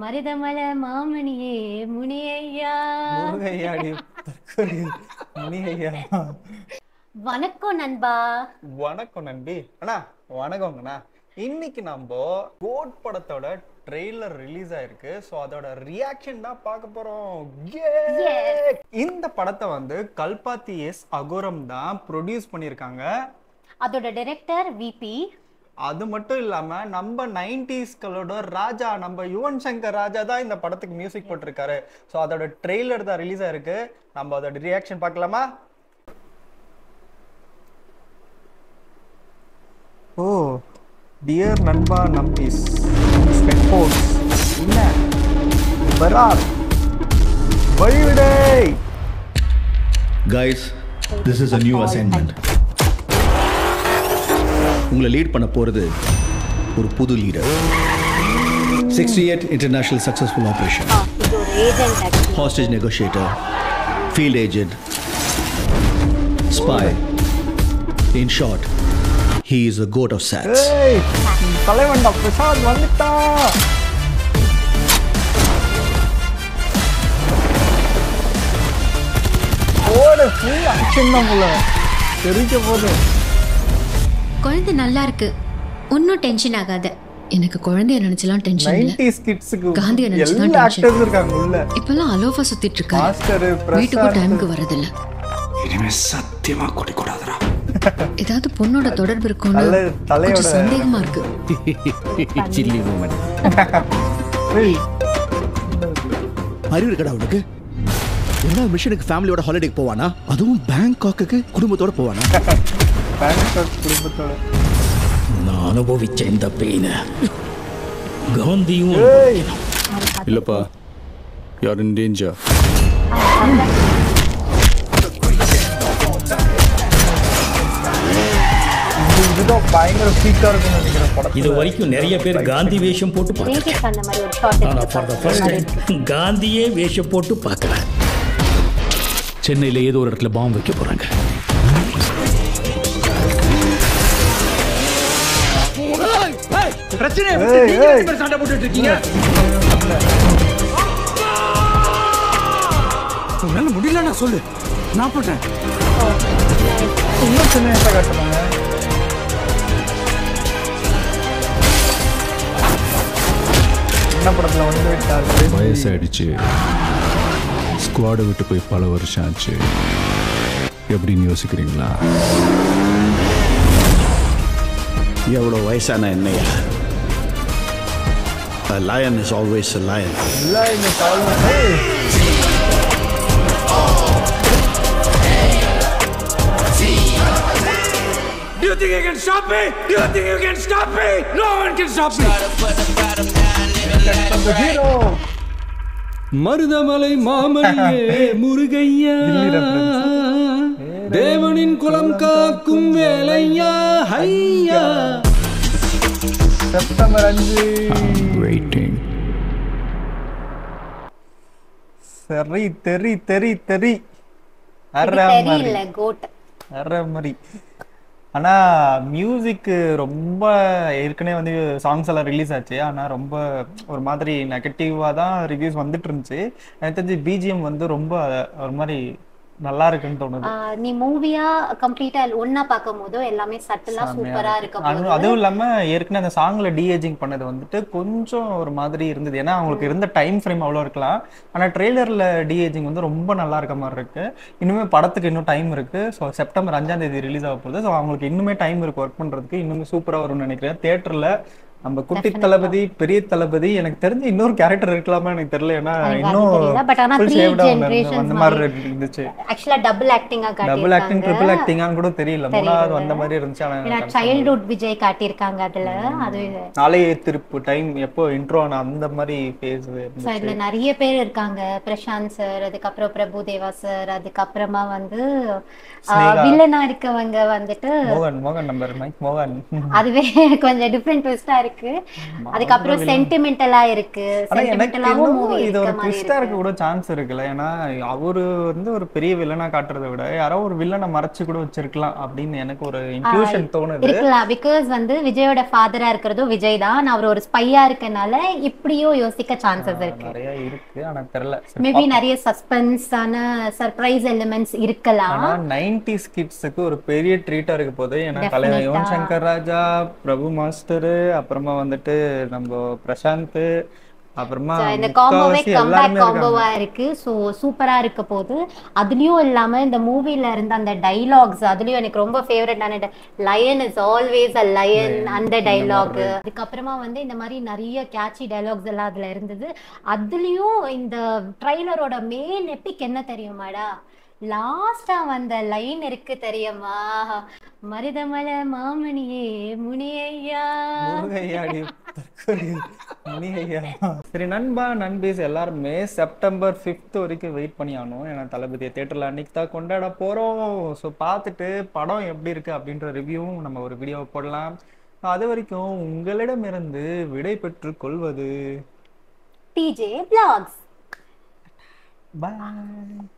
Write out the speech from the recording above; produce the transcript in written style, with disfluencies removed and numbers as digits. மருதமல மாமணியே முனியையா. வணக்கம் நண்பா. வணக்கம் நண்பி அண்ணா. வணக்கம் அண்ணா. இன்னைக்கு நம்ம கோட் படத்தோட ட்ரெய்லர் ரிலீஸ் ஆயிருக்கு. ஸோ அதோட ரியாக்ஷன் தான் பார்க்க போறோம். இந்த படத்தை வந்து கல்பாத்தி எஸ் அகோரம் தான் ப்ரொடியூஸ் பண்ணியிருக்காங்க. அதோட டைரக்டர் விபி. அது மட்டும் இல்லாம நம்ம 90s களோட ராஜா, நம்ம யுவன் சங்கர் ராஜா தான் இந்த படத்துக்கு மியூசிக் போட்டிருக்காரு. ஸோ அதோட ட்ரெய்லர் தான் ரிலீஸ் ஆயிருக்கு. நம்ம அதோட ரியாக்ஷன் பார்க்கலாமா? ஓ டியர் நண்பா, நம்பீஸ் ஸ்பெக்போஸ் என்ன பரார் வழிவிடை. Guys, this is a new assignment. உங்களை லீட் பண்ண போறது ஒரு புது leader. 68 international successful operation. Hostage negotiator, field agent, spy. In short, he is a goat of sats. Hey, Kalavanda Prashanth vandita. Oda full action namula therinja podu. Kolandha nalla irukku, onnu tension agada. Enakku kolandha nenachila tension illa. 90s kids ku Gandhi nenachila actors irukanga ulla. Ippala alofa suttittu irukka. Master Prashanth veetukku time ku varadilla. Idime satyama kodi kodadra. ஏதாவது பொண்ணோட தொடர்பு இருக்கும்னா தலையோட சந்தேகமா இருக்கு. Silly moment. ஏய், அறிவு இருக்கடா உனக்கு? என்ன மிஷனுக்கு ஃபேமிலியோட ஹாலிடே போவானா? அதுவும் பேங்காக்குக்கு குடும்பத்தோட போவானா? பேங்காக் குடும்பத்தோட. நான் அனுபவிச்ச இந்த பெயின காந்தியும் இல்லப்பா. You are in danger. இது வரைக்கும் நிறைய பேர் காந்தி வேஷம் போட்டு பார்த்திருக்கேன். காந்தியே வேஷம் போட்டு பார்க்கல. சென்னையில் ஏதோ ஒரு இடத்துல பாம்பு வைக்க போறாங்க. உன்னால முடியல, நான் சொல்லு, நான் போட்டேன். இன்னும் சின்ன காட்டுறாங்க. வயசாயிடுச்சு, ஸ்குவாடை விட்டு போய் பல வருஷம் ஆச்சு. எப்படின்னு யோசிக்கிறீங்களா? எவ்வளோ வயசான என்னையா? A lion is always a lion. Do you think you can stop me? Do you think you can stop me? No one can stop me. Marudhamalai மாமணியே முருகையா, தேவனின் குலம் காக்கும் வேலையா. ஐயா, செப்டம்பர் 5. சரி, தெரி தெரி தெரி அரமரி. ஆனா மியூசிக் ரொம்ப ஏற்கனவே வந்து சாங்ஸ் எல்லாம் ரிலீஸ் ஆச்சு. ஆனா ரொம்ப ஒரு மாதிரி நெகட்டிவா தான் ரிவ்யூஸ் வந்துட்டு இருந்துச்சு. எனக்கு தெரிஞ்சு பிஜிஎம் வந்து ரொம்ப ஒரு மாதிரி நல்லா இருக்குன்னு தோணுது. நீ மூவியா கம்ப்ளீட்டா ஒன்னா பாக்கும்போது எல்லாமே சட்டலா சூப்பரா இருக்கு. அதுவும் இல்லாம ஏற்கனவே அந்த சாங்ல டிஏஜிங் பண்ணது வந்துட்டு கொஞ்சம் ஒரு மாதிரி இருந்தது. ஏன்னா அவங்களுக்கு இருந்த டைம் ஃப்ரேம் அவ்வளோ இருக்கலாம். ஆனா ட்ரெய்லர்ல டிஏஜிங் வந்து ரொம்ப நல்லா இருக்க மாதிரி இருக்கு. இன்னுமே படத்துக்கு இன்னும் டைம் இருக்கு. ஸோ செப்டம்பர் 5ஆம் தேதி ரிலீஸ் ஆக போகுது. ஸோ அவங்களுக்கு இன்னுமே டைம் இருக்கு ஒர்க் பண்றதுக்கு. இன்னுமே சூப்பரா வரும்னு நினைக்கிறேன். தியேட்டர்ல நம்ம குட்டி தளபதி, பெரிய தளபதி, எனக்கு தெரிஞ்சு இன்னொரு கேரக்டர் இருக்கலாமா, எனக்கு தெரியல. ஏன்னா இன்னும் அந்த மாதிரி இருந்துச்சு. ஆக்சுவலா டபுள் ஆக்டிங் ட்ரிபிள் ஆக்டிங்கான்னு கூட தெரியல. மூணாவது வந்த மாதிரி இருந்துச்சு. ஆனா சைல்ட்ஹுட் விஜய் காட்டியிருக்காங்க அதுல. அது நாளைய திருப்பு டைம் எப்போ இன்ட்ரோ அந்த மாதிரி பேஸ் இருந்துச்சு. இதுல நிறைய பேர் இருக்காங்க. பிரசாந்த் சார், அதுக்கப்புறம் பிரபு தேவா சார், அதுக்கப்புறமா வந்து வில்லனா இருக்கவங்க வந்துட்டு மோகன் நம்பர் மைக் மோகன். அதுவே கொஞ்சம் டிஃப்ரெண்ட் ட்விஸ்டா இருக்கு. இருக்கு. அதுக்கு அப்புறம் சென்டிமெண்டலா இருக்கு. சென்டிமெண்டலாவும் மூவி இது ஒரு ட்விஸ்டா இருக்க கூட சான்ஸ் இருக்குல. ஏனா அவர் வந்து ஒரு பெரிய வில்லனா காட்றதை விட யாரோ ஒரு வில்லனை மறைச்சு கூட வச்சிருக்கலாம் அப்படினு எனக்கு ஒரு இன்ட்யூஷன் தோணுது. இருக்குல because வந்து விஜயோட ஃாதரா இருக்குறதோ விஜய் தான். அவர் ஒரு ஸ்பையா இருக்கனால இப்படியோ யோசிக்க சான்சஸ் இருக்கு. நிறைய இருக்கு ஆனா தெரியல. மேபி நிறைய சஸ்பென்ஸான சர்ப்ரைஸ் எலிமெண்ட்ஸ் இருக்கலாம். ஆனா 90s கிட்ஸ்க்கு ஒரு பெரிய ட்ரீட்டா இருக்க போதே. ஏனா தலைவர் யுவன் சங்கர் ராஜா, பிரபு மாஸ்டர், அப்புறமா வந்துட்டு நம்ம பிரசாந்த், அப்புறமா இந்த காம்போவே கம்பேக் காம்போவா இருக்கு. சோ சூப்பரா இருக்க போகுது. அதுலயும் இல்லாம இந்த மூவில இருந்த அந்த டயலாக்ஸ் அதுலயும் எனக்கு ரொம்ப ஃபேவரட்டான line is always a line அந்த டயலாக். அதுக்கு அப்புறமா வந்து இந்த மாதிரி நிறைய கேட்சி டயலாக்ஸ் எல்லாம் அதுல இருந்தது. அதுலயும் இந்த ட்ரைலரோட மெயின் எபிக் என்ன தெரியுமாடா, லாஸ்டா வந்த லைன் இருக்கு தெரியுமா, மருதமல மாமணியே முனியையா முனியையாடி முனியையா. சரி நண்பா நண்பீஸ் எல்லாருமே செப்டம்பர் 5th வரைக்கும் வெயிட் பண்ணி ஆனோம். ஏன்னா தளபதியை தியேட்டர்ல அன்னைக்கு தான் கொண்டாட போறோம். ஸோ பார்த்துட்டு படம் எப்படி இருக்கு அப்படின்ற ரிவ்யூவும் நம்ம ஒரு வீடியோ போடலாம். அது வரைக்கும் உங்களிடமிருந்து விடை பெற்று கொள்வது டிஜே பிளாக்ஸ். பாய்.